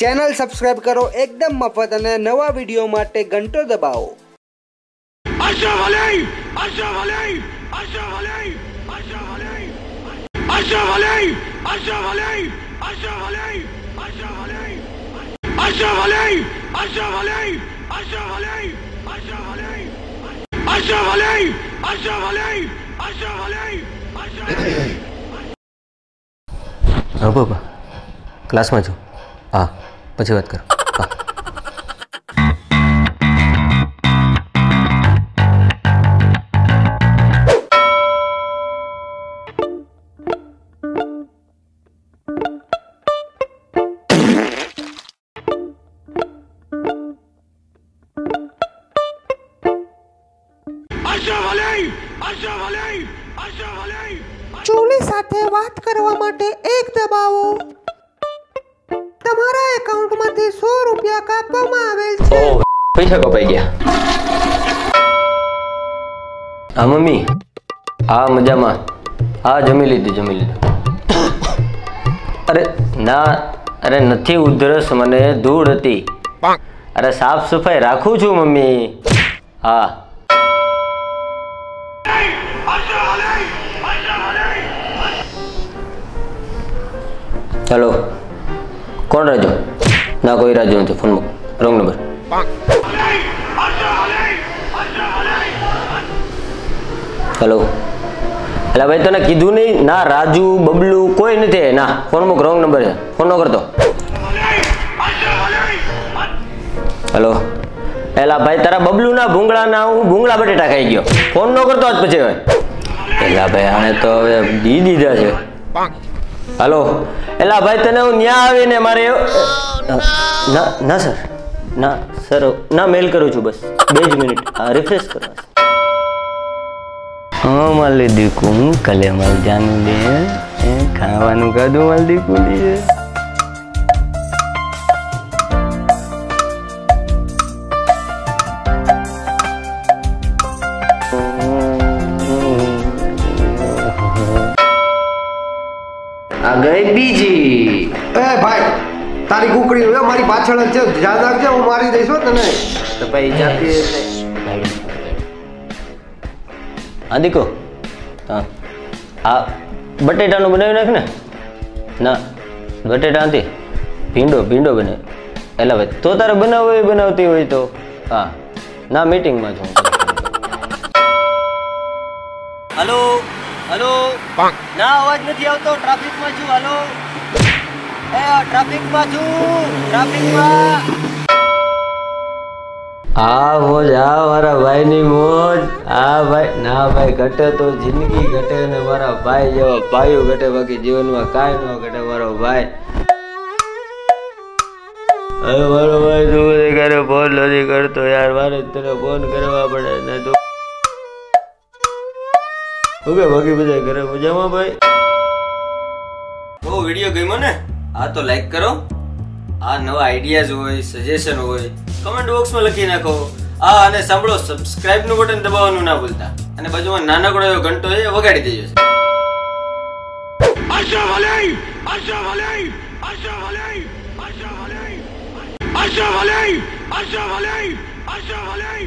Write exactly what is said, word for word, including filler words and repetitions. Channel subscribe કરો એકદમ મફત અને નવા વિડીયો માટે ઘંટો દબાવો। અશરફ અલી અશરફ અલી અશરફ અલી અશરફ અલી અશરફ અલી અશરફ અલી અશરફ અલી અશરફ અલી અશરફ અલી અશરફ અલી અશરફ અલી અશરફ અલી અશરફ અલી અશરફ અલી અશરફ અલી અશરફ અલી। બાબા ક્લાસમાં છો? હા પછી વાત કરો। અશરફ અલી અશરફ અલી અશરફ અલી ચૂલી સાથે વાત કરવા માટે એક દબાવો। તમારા એકાઉન્ટમાંથી સો રૂપિયા કાપવામાં આવેલ છે। ઓ પૈસા કપાઈ ગયા। હા મમ્મી આ મજામાં? આ જમી લીધું જમી લીધું। અરે ના અરે નથી ઉધરસ મને ધૂળ હતી। અરે સાફ સફાઈ રાખું છું મમ્મી। હા हेलो कौन राजू? ना कोई राजू नहीं। Phone wrong number. हेलो अला भाई तने कीधु नहीं ना राजू बबलू कोई नहीं थे ना। फोन मुक रॉन्ग नंबर है। फोन न कर दो। हेलो एला भाई तारा बबलू ना भूंगळा ना हूँ भूंगळा बटेटा खाई गयो। फोन न कर दो। आज पछी एला भाई आने तो हवे दी दीधा छे। हेलो एला भाई तने हूँ न्या आवीने मारे ना ना सर ना सर ना मेल करू छू बस बेज मिनिट रिफ्रेश करो। हाँ माली दीकू कले माल जानू दे खावानू कादू माल दीकू दिए। गई बीजी ए भाई तारी कुकड़ी हो मारी पाछळ छे ध्यान રાખજે હું મારી દઈશ હો તને। તો ભાઈ જાતી આ દેખો હા આ બટેટાનું બનાવી નાખ ને। ના બટેટાંતી ભીંડો ભીંડો બને એલા ભાઈ તો તારે બનાવવો હોય બનાવતી હોય તો। હા ના મીટિંગમાં છું। हेलो हेलो ना आवाज नहीं आता। ट्राफिक में छू। हेलो ए ट्राफिक में छू ट्राफिक में। आ मोज आ मारा भाई नी मोज। आ भाई ना भाई घटे तो जिंदगी घटे ने मारा भाई जेवा भाईओ घटे बाकी जीवन में काई न घटे मारो भाई। अरे मारो भाई तू नहीं करे फोन नहीं करतो यार मारे तेरे फोन करवा पड़े ने तू ઓકે બાકી બધા ઘરે મજામાં ભાઈ? તો વિડીયો ગમ્યો ને આ તો લાઈક કરો। આ નવા આઈડિયાઝ હોય સજેશન હોય કમેન્ટ બોક્સમાં લખી નાખો। આ અને સાંભળો સબસ્ક્રાઇબ નું બટન દબાવવાનું ના ભૂલતા અને બાજુમાં નાનકડો એવો ઘંટો એ વગાડી દેજો। અશરફ અલી અશરફ અલી અશરફ અલી અશરફ અલી અશરફ અલી અશરફ અલી અશરફ અલી।